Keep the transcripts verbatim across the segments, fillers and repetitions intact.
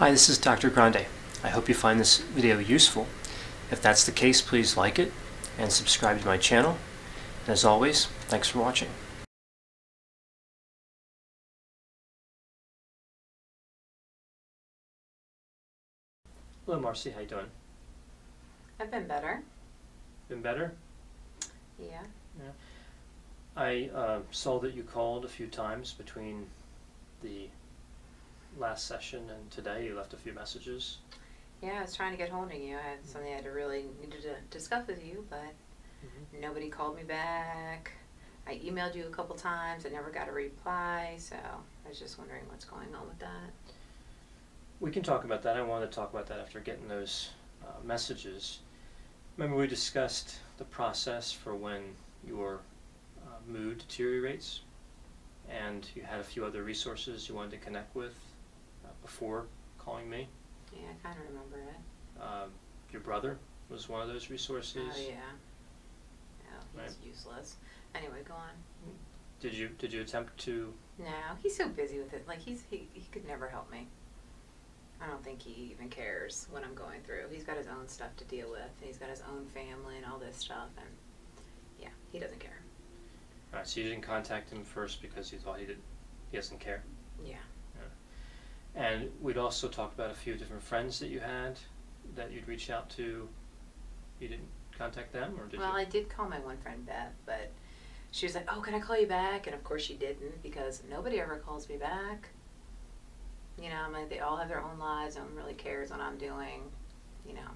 Hi, this is Doctor Grande. I hope you find this video useful. If that's the case, please like it and subscribe to my channel. And as always, thanks for watching. Hello, Marcy. How you doing? I've been better. Been better? Yeah. Yeah. I uh, saw that you called a few times between the last session and today. You left a few messages. Yeah, I was trying to get hold of you. I had something I really needed to discuss with you, but mm-hmm. Nobody called me back. I emailed you a couple times. I never got a reply, so I was just wondering what's going on with that. We can talk about that. I wanted to talk about that after getting those uh, messages. Remember, we discussed the process for when your uh, mood deteriorates, and you had a few other resources you wanted to connect with uh, before calling me. Yeah, I kind of remember it. Uh, your brother was one of those resources. Oh yeah, yeah, he's right. Useless. Anyway, go on. Did you did you attempt to? No, he's so busy with it. Like he's he he could never help me. I don't think he even cares what I'm going through. He's got his own stuff to deal with. He's got his own family and all this stuff, and yeah, he doesn't care. All right, so you didn't contact him first because you thought he didn't, he doesn't care. Yeah. Yeah. And we'd also talked about a few different friends that you had that you'd reach out to. You didn't contact them, or did you? Well, I did call my one friend Beth, but she was like, "Oh, can I call you back?" And of course she didn't, because nobody ever calls me back. You know, I'm like, they all have their own lives. No one really cares what I'm doing. You know,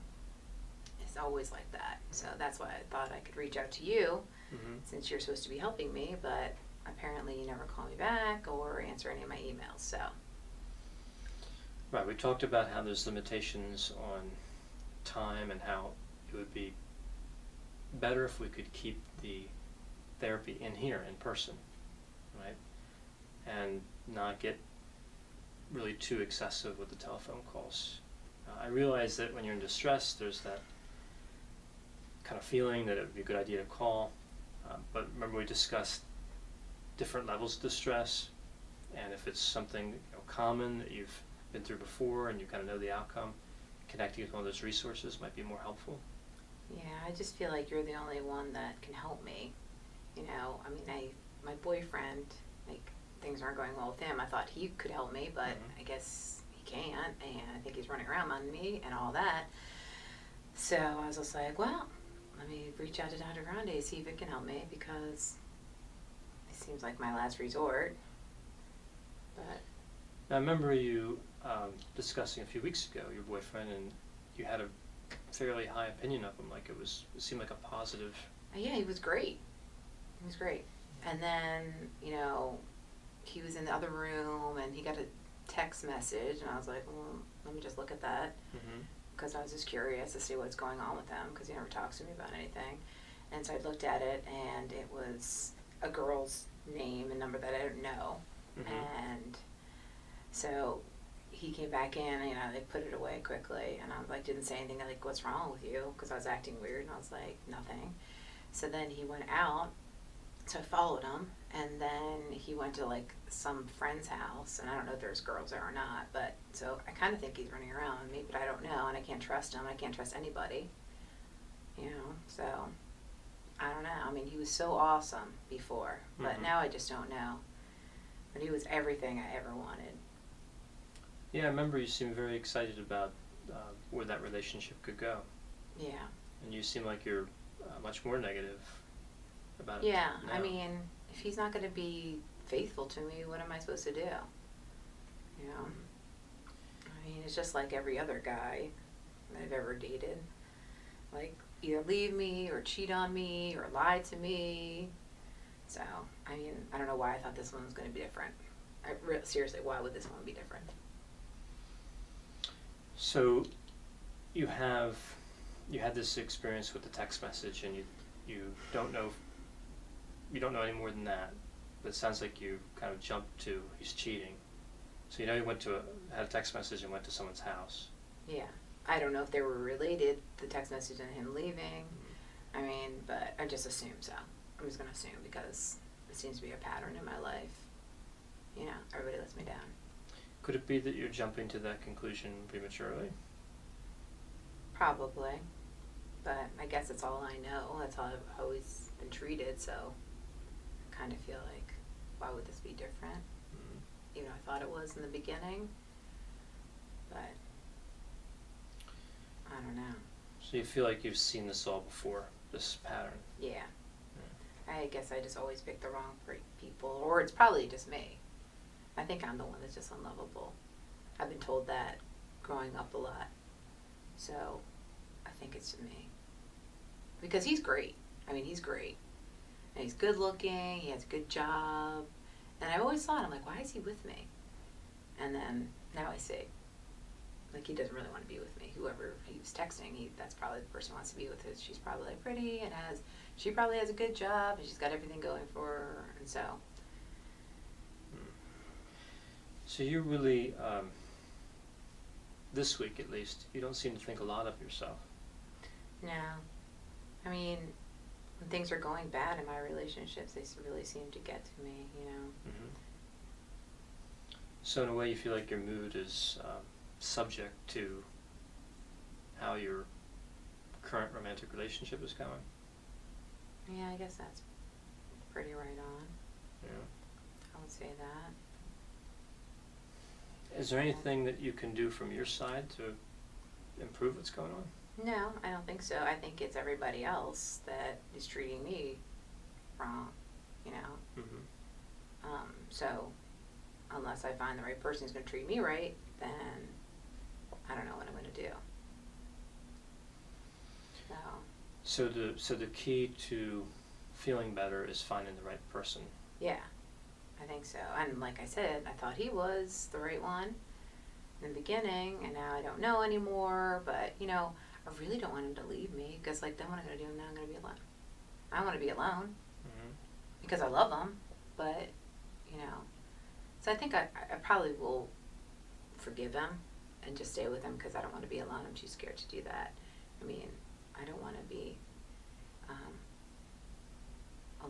it's always like that. So that's why I thought I could reach out to you, mm-hmm. since you're supposed to be helping me. But apparently, you never call me back or answer any of my emails. So, right, we talked about how there's limitations on time and how it would be better if we could keep the therapy in here, in person, right, and not get really too excessive with the telephone calls. Uh, I realize that when you're in distress, there's that kind of feeling that it would be a good idea to call, uh, but remember we discussed different levels of distress, and if it's something, you know, common that you've been through before and you kind of know the outcome, connecting with one of those resources might be more helpful. Yeah, I just feel like you're the only one that can help me. You know, I mean, I, my boyfriend, like, things aren't going well with him. I thought he could help me, but mm-hmm. I guess he can't, and I think he's running around on me and all that. So I was just like, well, let me reach out to Doctor Grande, see if it can help me, because it seems like my last resort. But now, I remember you um, discussing a few weeks ago your boyfriend, and you had a fairly high opinion of him. Like it was, it seemed like a positive. Yeah, he was great. He was great. And then, you know, he was in the other room and he got a text message, and I was like, well, let me just look at that, because mm-hmm. I was just curious to see what's going on with him, because he never talks to me about anything. And so I looked at it, and it was a girl's name and number that I don't know, mm-hmm. and so he came back in, and you know, they put it away quickly, and I was like, didn't say anything. I'm like, what's wrong with you? Because I was acting weird, and I was like, nothing. So then he went out, so I followed him, and then he went to like some friend's house, and I don't know if there's girls there or not, but so I kind of think he's running around on me, but I don't know, and I can't trust him. I can't trust anybody, you know, so I don't know. I mean, he was so awesome before, but mm-hmm. now I just don't know. But he was everything I ever wanted. Yeah, I remember you seemed very excited about uh, where that relationship could go. Yeah. And you seem like you're uh, much more negative about it. Yeah, now. I mean, if he's not going to be faithful to me, what am I supposed to do? You know, I mean, it's just like every other guy that I've ever dated. Like, either leave me or cheat on me or lie to me. So, I mean, I don't know why I thought this one was going to be different. I re seriously, why would this one be different? So, you have, you had this experience with the text message, and you, you don't know if you don't know any more than that, but it sounds like you kind of jumped to he's cheating. So you know he went to a, had a text message and went to someone's house. Yeah, I don't know if they were related, the text message and him leaving. Mm-hmm. I mean, but I just assume so. I'm just gonna assume, because it seems to be a pattern in my life. You know, everybody lets me down. Could it be that you're jumping to that conclusion prematurely? Probably. But I guess it's all I know. That's how I've always been treated, so I kind of feel like, why would this be different? Mm-hmm. Even though I thought it was in the beginning, but I don't know. So you feel like you've seen this all before, this pattern? Yeah. Yeah. I guess I just always pick the wrong people, or it's probably just me. I think I'm the one that's just unlovable. I've been told that growing up a lot. So I think it's me. Because he's great. I mean, he's great. And he's good looking, he has a good job. And I always thought, I'm like, why is he with me? And then now I see. Like, he doesn't really want to be with me. Whoever he was texting, he, that's probably the person he wants to be with. Is she's probably pretty and has, she probably has a good job and she's got everything going for her. And so. So you really, um, this week at least, you don't seem to think a lot of yourself. No. I mean, when things are going bad in my relationships, they really seem to get to me, you know. Mm-hmm. So in a way you feel like your mood is um, subject to how your current romantic relationship is going? Yeah, I guess that's pretty right on. Yeah. I would say that. Is there anything that you can do from your side to improve what's going on? No, I don't think so. I think it's everybody else that is treating me wrong, you know? Mm-hmm. Um, so unless I find the right person who's going to treat me right, then I don't know what I'm going to do. So. So the, so the key to feeling better is finding the right person? Yeah. I think so. And like I said, I thought he was the right one in the beginning, and now I don't know anymore. But, you know, I really don't want him to leave me, because, like, then what I'm going to do, now I'm going to be alone. I want to be alone, mm-hmm. because I love him, but, you know. So I think I, I probably will forgive him and just stay with him, because I don't want to be alone. I'm too scared to do that. I mean, I don't want to be um,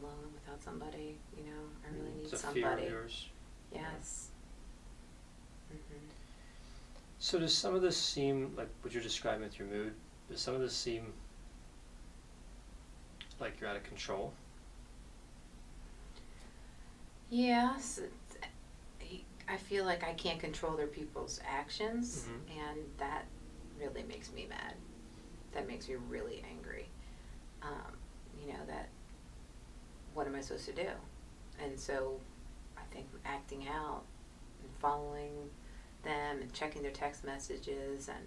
alone without somebody, you know. I really need somebody. It's a fear of yours. Yes. Yeah. Mm-hmm. So does some of this seem, like what you're describing with your mood, does some of this seem like you're out of control? Yes. I feel like I can't control other people's actions, mm-hmm. and that really makes me mad. That makes me really angry. Um, you know, that what am I supposed to do? And so I think acting out and following them and checking their text messages, and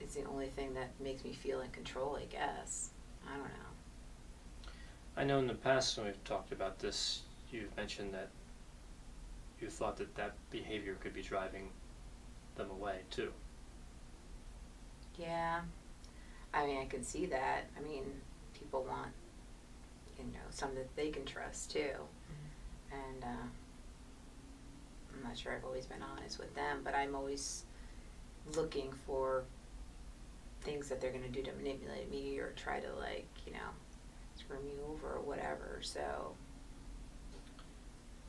it's the only thing that makes me feel in control, I guess. I don't know. I know in the past when we've talked about this, you've mentioned that you thought that that behavior could be driving them away too. Yeah. I mean, I can see that. I mean, people want, you know, some that they can trust too, mm-hmm. and uh, I'm not sure I've always been honest with them, but I'm always looking for things that they're going to do to manipulate me or try to, like, you know, screw me over or whatever. So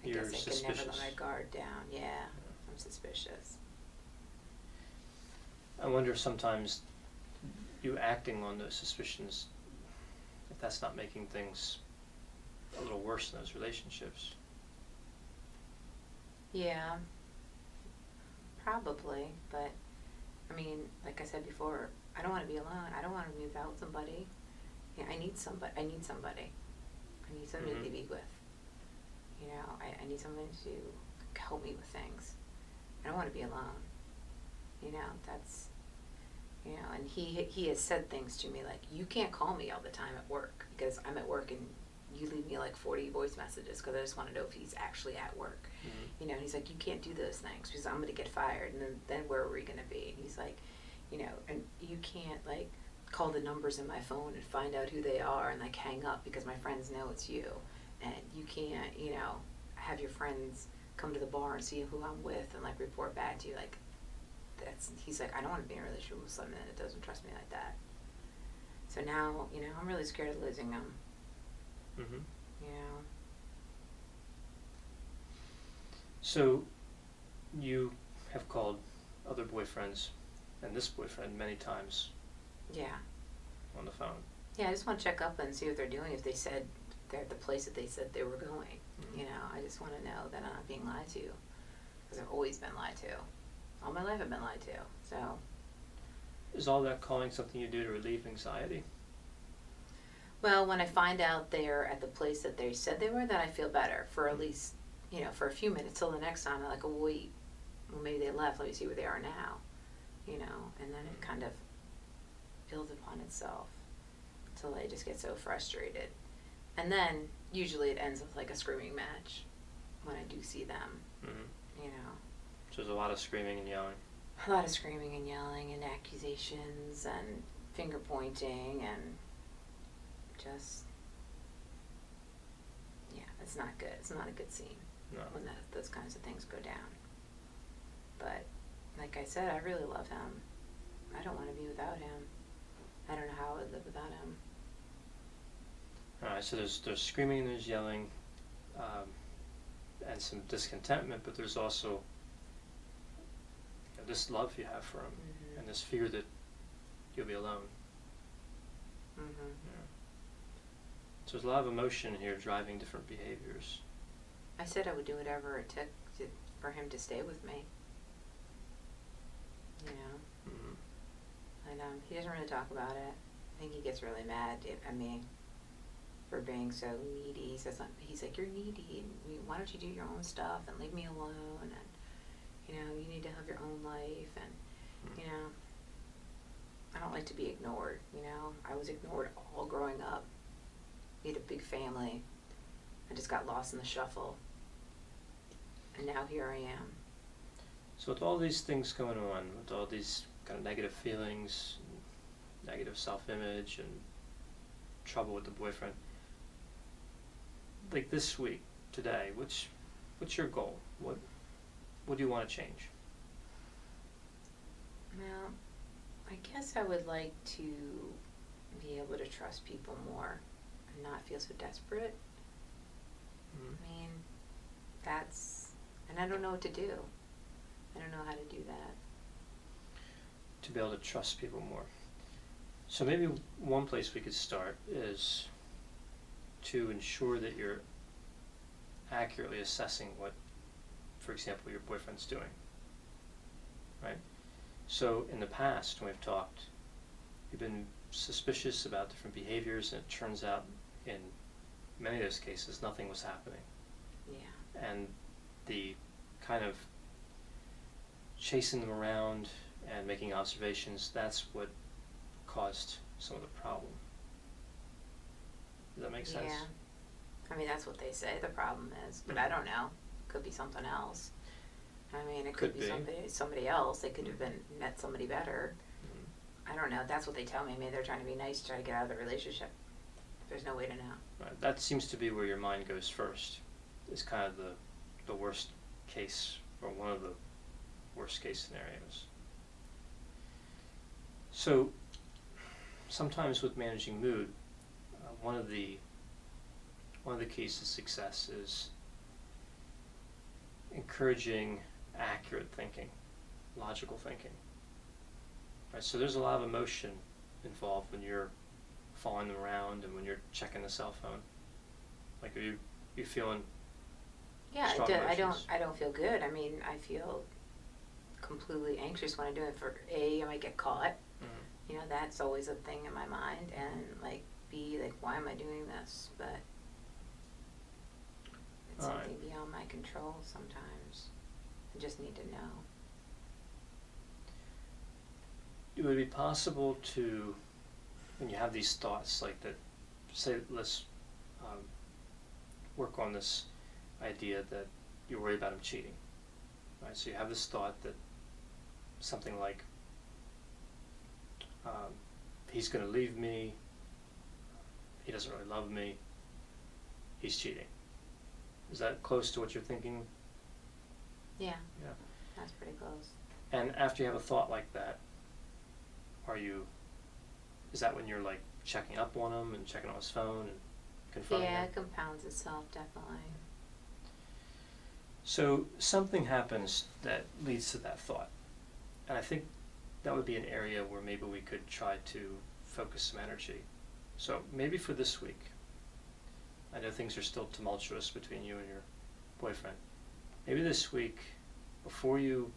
I You're guess I suspicious. Can never let my guard down. Yeah, yeah, I'm suspicious. I wonder if sometimes you acting on those suspicions, if that's not making things a little worse in those relationships. Yeah, probably, but I mean, like I said before, I don't want to be alone. I don't want to be without somebody. You know, I need somebody. I need somebody. I need somebody mm-hmm. to be with. You know, I, I need someone to help me with things. I don't want to be alone. You know, that's, you know, and he he has said things to me like, you can't call me all the time at work, because I'm at work and you leave me like forty voice messages because I just want to know if he's actually at work. Mm-hmm. You know, and he's like, you can't do those things because I'm going to get fired, and then, then where are we going to be? And he's like, you know, and you can't, like, call the numbers in my phone and find out who they are and, like, hang up because my friends know it's you. And you can't, you know, have your friends come to the bar and see who I'm with and, like, report back to you, like, That's, he's like, I don't want to be in a relationship with someone that doesn't trust me like that. So now, you know, I'm really scared of losing him. Mm-hmm. You know. So You have called other boyfriends and this boyfriend many times. Yeah. On the phone. Yeah, I just want to check up and see what they're doing. If they said they're at the place that they said they were going, mm-hmm. you know, I just want to know that I'm not being lied to, because I've always been lied to. All my life I've been lied to. So. Is all that calling something you do to relieve anxiety? Well, when I find out they're at the place that they said they were, then I feel better for at least, you know, for a few minutes till the next time. I'm like, oh, wait, well, maybe they left. Let me see where they are now, you know, and then it kind of builds upon itself until I just get so frustrated. And then usually it ends with like a screaming match when I do see them, mm-hmm. you know. So there's a lot of screaming and yelling. A lot of screaming and yelling and accusations and finger pointing and just, yeah, it's not good. It's not a good scene no. when that, those kinds of things go down. But like I said, I really love him. I don't want to be without him. I don't know how I would live without him. All right, so there's, there's screaming and there's yelling um, and some discontentment, but there's also this love you have for him, mm-hmm. and this fear that you'll be alone. Mm-hmm. Yeah. So there's a lot of emotion here driving different behaviors. I said I would do whatever it took to, for him to stay with me. You know? Mm-hmm. And um, he doesn't really talk about it. I think he gets really mad at me for being so needy. He says, he's like, you're needy. Why don't you do your own stuff and leave me alone? And you know, you need to have your own life, and, you know, I don't like to be ignored, you know. I was ignored all growing up. We had a big family. I just got lost in the shuffle. And now here I am. So with all these things going on, with all these kind of negative feelings, negative self-image, and trouble with the boyfriend, like this week, today, which, what's your goal? What? What do you want to change? Well, I guess I would like to be able to trust people more and not feel so desperate. Mm-hmm. I mean, that's, and I don't know what to do. I don't know how to do that. To be able to trust people more. So maybe one place we could start is to ensure that you're accurately assessing what, for example, your boyfriend's doing, right? So in the past, when we've talked, you've been suspicious about different behaviors, and it turns out in many of those cases, nothing was happening. Yeah. And the kind of chasing them around and making observations, that's what caused some of the problem. Does that make sense? Yeah. I mean, that's what they say the problem is, but I don't know. Could be something else. I mean, it could, could be, be somebody somebody else. They could mm-hmm. have been met somebody better. Mm-hmm. I don't know. That's what they tell me. Maybe they're trying to be nice, try to get out of the relationship. There's no way to know. Right. That seems to be where your mind goes first. It's kind of the the worst case, or one of the worst case scenarios. So sometimes with managing mood, uh, one of the one of the keys to success is encouraging accurate thinking, logical thinking. Right, so there's a lot of emotion involved when you're following them around and when you're checking the cell phone. Like, are you you feeling? Yeah, strong I, do, I don't. I don't feel good. I mean, I feel completely anxious when I do it. For A, I might get caught. Mm-hmm. You know, that's always a thing in my mind. And like B, like why am I doing this? But something right. beyond my control sometimes. I just need to know. It would be possible to, when you have these thoughts like that, say let's um, work on this idea that you're worried about him cheating. Right? So you have this thought that something like, um, he's going to leave me, he doesn't really love me, he's cheating. Is that close to what you're thinking? Yeah. Yeah. That's pretty close. And after you have a thought like that, are you, is that when you're like checking up on him and checking on his phone and confronting him? Yeah, it compounds itself, definitely. So something happens that leads to that thought. And I think that would be an area where maybe we could try to focus some energy. So maybe for this week, I know things are still tumultuous between you and your boyfriend. Maybe this week, before you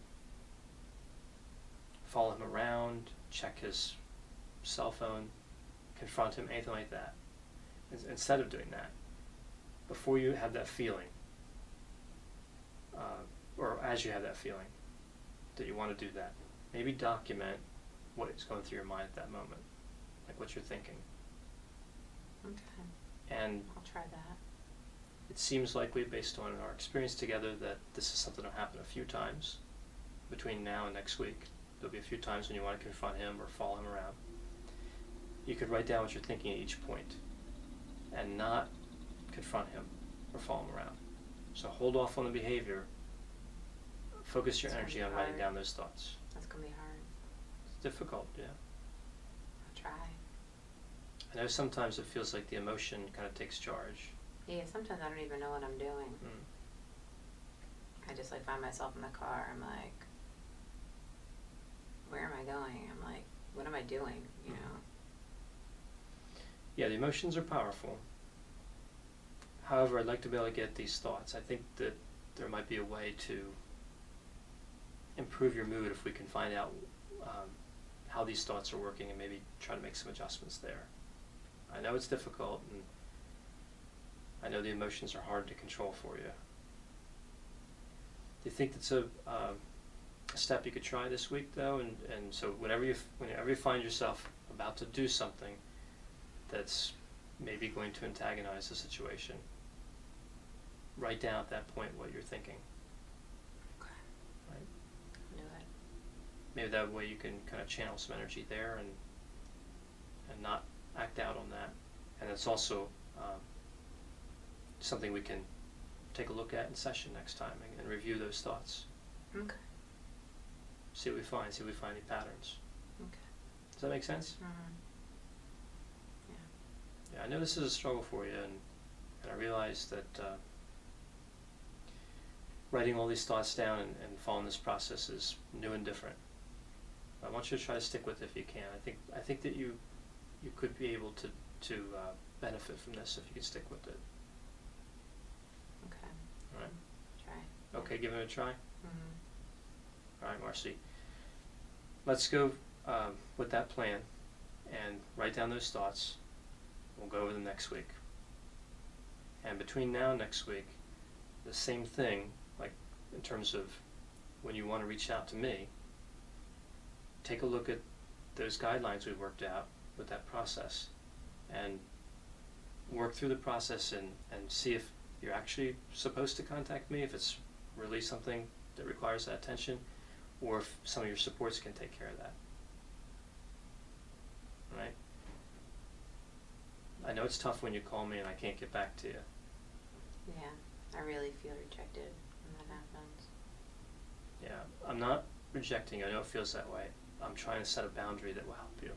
follow him around, check his cell phone, confront him, anything like that, instead of doing that, before you have that feeling, uh, or as you have that feeling that you want to do that, maybe document what is going through your mind at that moment, like what you're thinking. Okay. And I'll try that. It seems likely, based on our experience together, that this is something that'll happen a few times between now and next week. There'll be a few times when you want to confront him or follow him around. You could write down what you're thinking at each point and not confront him or follow him around. So hold off on the behavior. Focus your energy on writing down those thoughts. That's going to be hard. It's difficult, yeah. I'll try. I know sometimes it feels like the emotion kind of takes charge. Yeah, sometimes I don't even know what I'm doing. Mm. I just like find myself in the car. I'm like, where am I going? I'm like, what am I doing? You mm. know? Yeah, the emotions are powerful. However, I'd like to be able to get these thoughts. I think that there might be a way to improve your mood if we can find out um, how these thoughts are working and maybe try to make some adjustments there. I know it's difficult, and I know the emotions are hard to control for you. Do you think that's a, uh, a step you could try this week, though? And, and so whenever you, whenever you find yourself about to do something that's maybe going to antagonize the situation, write down at that point what you're thinking. Okay. Right? I'll do it. Maybe that way you can kind of channel some energy there and, and not act out on that. And it's also um, something we can take a look at in session next time and, and review those thoughts. Okay. See what we find, see if we find any patterns. Okay. Does that make sense? Mm-hmm. Yeah. Yeah, I know this is a struggle for you, and, and I realize that uh, writing all these thoughts down and, and following this process is new and different. I want you to try to stick with it if you can. I think I think that you you could be able to, to uh, benefit from this if you can stick with it. Okay. All right. Try. Okay, give it a try. Mm-hmm. All right, Marcy. Let's go um, with that plan and write down those thoughts. We'll go over them next week. And between now and next week, the same thing, like in terms of when you want to reach out to me, take a look at those guidelines we worked out with that process and work through the process and, and see if you're actually supposed to contact me, if it's really something that requires that attention, or if some of your supports can take care of that. All right? I know it's tough when you call me and I can't get back to you. Yeah, I really feel rejected when that happens. Yeah, I'm not rejecting you. I know it feels that way. I'm trying to set a boundary that will help you.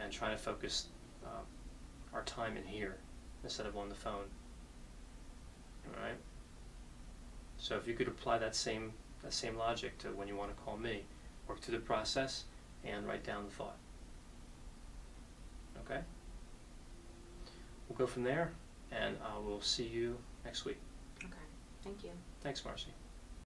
And trying to focus um, our time in here instead of on the phone. All right? So if you could apply that same, that same logic to when you want to call me, work through the process and write down the thought. Okay? We'll go from there, and I will see you next week. Okay. Thank you. Thanks, Marcy.